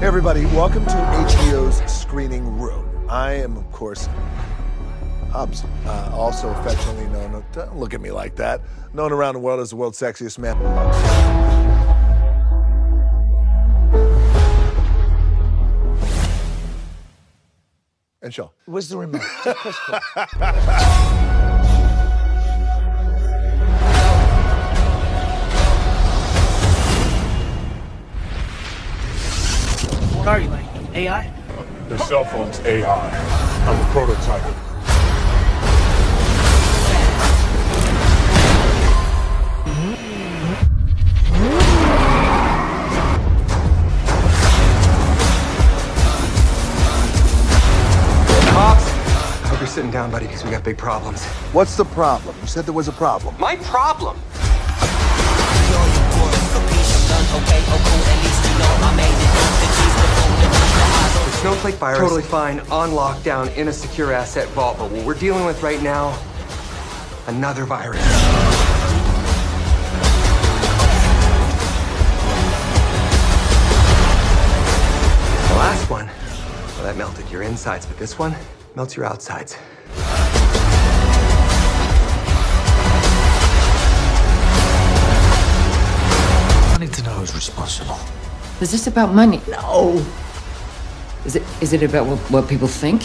Hey everybody, welcome to HBO's Screening Room. I am, of course, Hobbs, also affectionately known, don't look at me like that, known around the world as the world's sexiest man. And Shaw. Where's the remote? What are you, like AI? Their cell phone's AI. I'm a prototype. Sitting down, buddy, because we got big problems. What's the problem? You said there was a problem. My problem? The snowflake virus, totally fine, on lockdown, in a secure asset vault. But what we're dealing with right now, another virus. The last one, well, that melted your insides, but this one melts your outsides. I need to know who's responsible. Is this about money? No. Is it about what people think?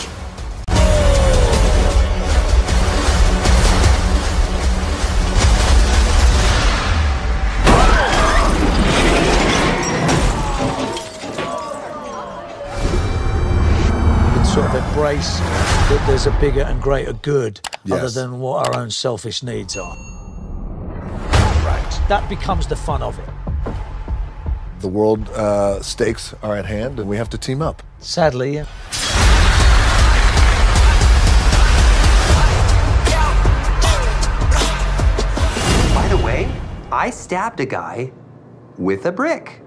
Sort of embrace that there's a bigger and greater good, yes, other than what our own selfish needs are. Right. That becomes the fun of it. The world stakes are at hand and we have to team up. Sadly, yeah. By the way, I stabbed a guy with a brick.